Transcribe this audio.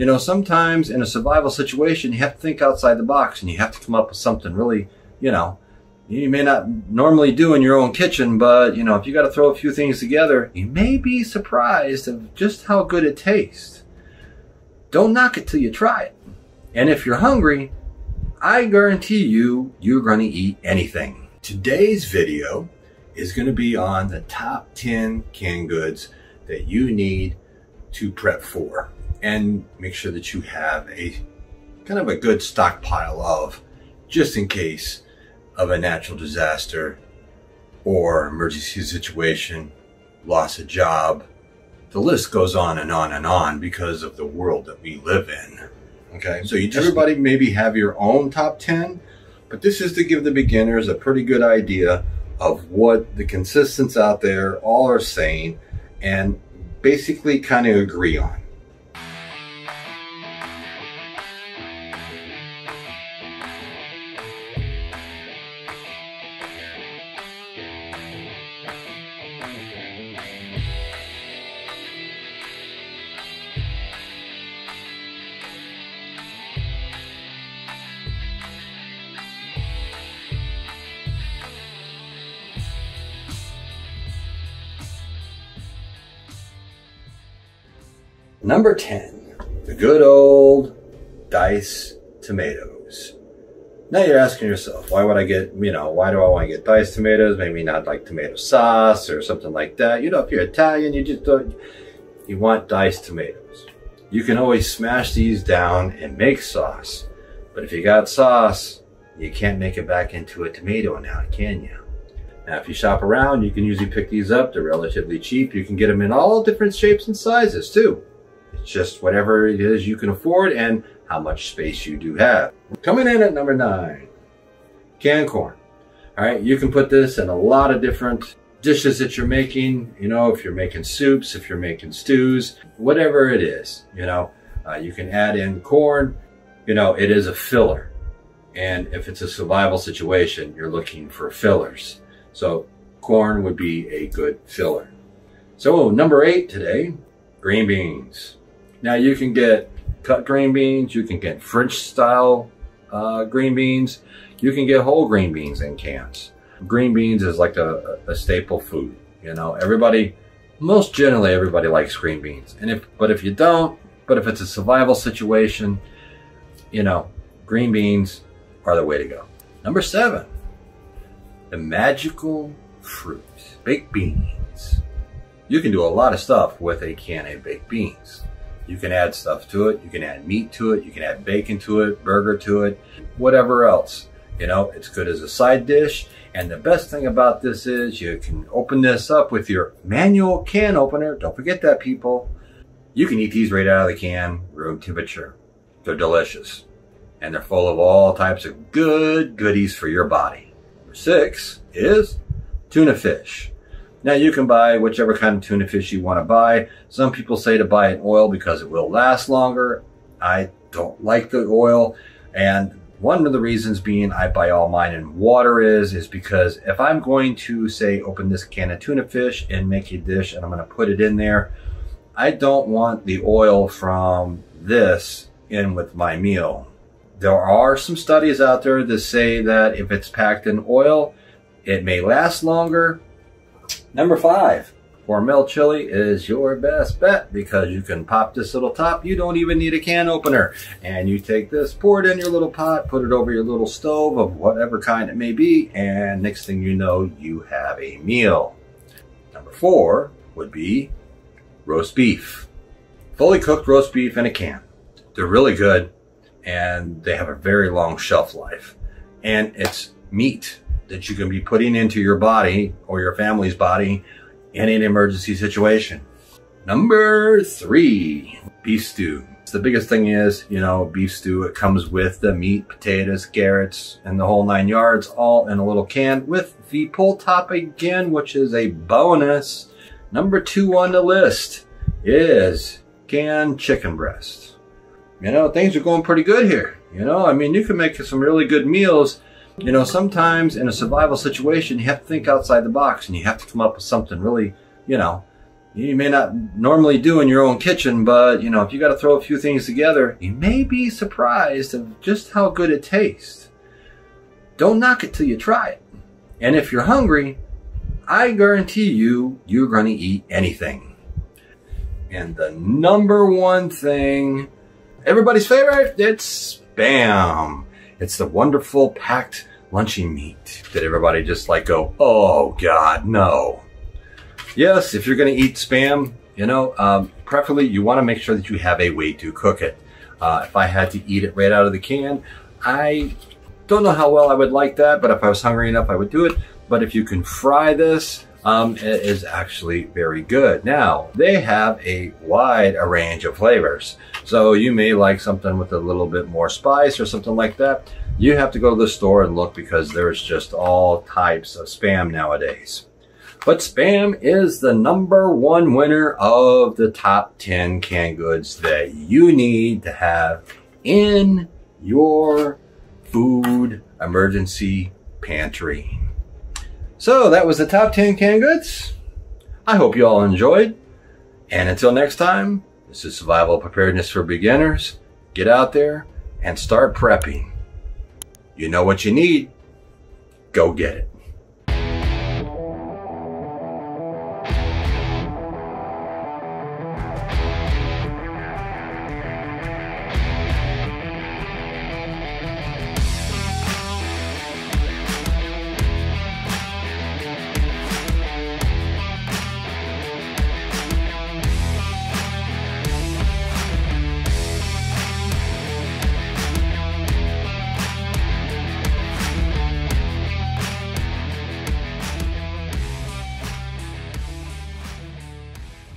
You know, sometimes in a survival situation, you have to think outside the box and you have to come up with something really, you know, you may not normally do in your own kitchen, but, you know, if you got to throw a few things together, you may be surprised of just how good it tastes. Don't knock it till you try it. And if you're hungry, I guarantee you, you're going to eat anything. Today's video is going to be on the top 10 canned goods that you need to prep for and make sure that you have a kind of a good stockpile of, just in case of a natural disaster or emergency situation, loss of job. The list goes on and on and on because of the world that we live in. Okay, so everybody maybe have your own top 10, but this is to give the beginners a pretty good idea of what the consistents out there all are saying and basically kind of agree on. Number 10, the good old diced tomatoes. Now you're asking yourself, why would I get, you know, why do I want to get diced tomatoes? Maybe not like tomato sauce or something like that. You know, if you're Italian, you just don't, you want diced tomatoes. You can always smash these down and make sauce. But if you got sauce, you can't make it back into a tomato now, can you? Now, if you shop around, you can usually pick these up. They're relatively cheap. You can get them in all different shapes and sizes too. It's just whatever it is you can afford and how much space you do have. Coming in at number 9, canned corn. All right, you can put this in a lot of different dishes that you're making. You know, if you're making soups, if you're making stews, whatever it is, you know, you can add in corn. You know, it is a filler. And if it's a survival situation, you're looking for fillers. So corn would be a good filler. So number 8 today, green beans. Now you can get cut green beans, you can get French style green beans, you can get whole green beans in cans. Green beans is like a staple food, you know, everybody, most generally everybody likes green beans. And but if you don't, but if it's a survival situation, you know, green beans are the way to go. Number 7, the magical fruit, baked beans. You can do a lot of stuff with a can of baked beans. You can add stuff to it, you can add meat to it, you can add bacon to it, burger to it, whatever else. You know, it's good as a side dish. And the best thing about this is you can open this up with your manual can opener. Don't forget that, people. You can eat these right out of the can, room temperature. They're delicious. And they're full of all types of good goodies for your body. Number 6 is tuna fish. Now you can buy whichever kind of tuna fish you want to buy. Some people say to buy an oil because it will last longer. I don't like the oil. And one of the reasons being I buy all mine in water is because if I'm going to say open this can of tuna fish and make a dish and I'm going to put it in there, I don't want the oil from this in with my meal. There are some studies out there that say that if it's packed in oil, it may last longer. Number 5, Hormel chili is your best bet because you can pop this little top. You don't even need a can opener. And you take this, pour it in your little pot, put it over your little stove of whatever kind it may be. And next thing you know, you have a meal. Number 4 would be roast beef. Fully cooked roast beef in a can. They're really good and they have a very long shelf life. And it's meat that you can be putting into your body or your family's body in an emergency situation. Number 3, beef stew. The biggest thing is, you know, beef stew, it comes with the meat, potatoes, carrots, and the whole 9 yards, all in a little can with the pull top again, which is a bonus. Number 2 on the list is canned chicken breast. You know, things are going pretty good here. You know, I mean, you can make some really good meals. You know, sometimes in a survival situation, you have to think outside the box and you have to come up with something really, you know, you may not normally do in your own kitchen, but you know, if you got to throw a few things together, you may be surprised of just how good it tastes. Don't knock it till you try it. And if you're hungry, I guarantee you, you're going to eat anything. And the number one thing, everybody's favorite, it's Spam. It's the wonderful packed luncheon meat that everybody just like go, oh God, no. Yes, if you're going to eat Spam, you know, preferably you want to make sure that you have a way to cook it. If I had to eat it right out of the can, I don't know how well I would like that, but if I was hungry enough, I would do it. But if you can fry this, it is actually very good. Now, they have a wide range of flavors. So you may like something with a little bit more spice or something like that. You have to go to the store and look because there's just all types of Spam nowadays. But Spam is the number one winner of the top 10 canned goods that you need to have in your food emergency pantry. So that was the top 10 canned goods. I hope you all enjoyed. And until next time, this is Survival Preparedness for Beginners. Get out there and start prepping. You know what you need. Go get it.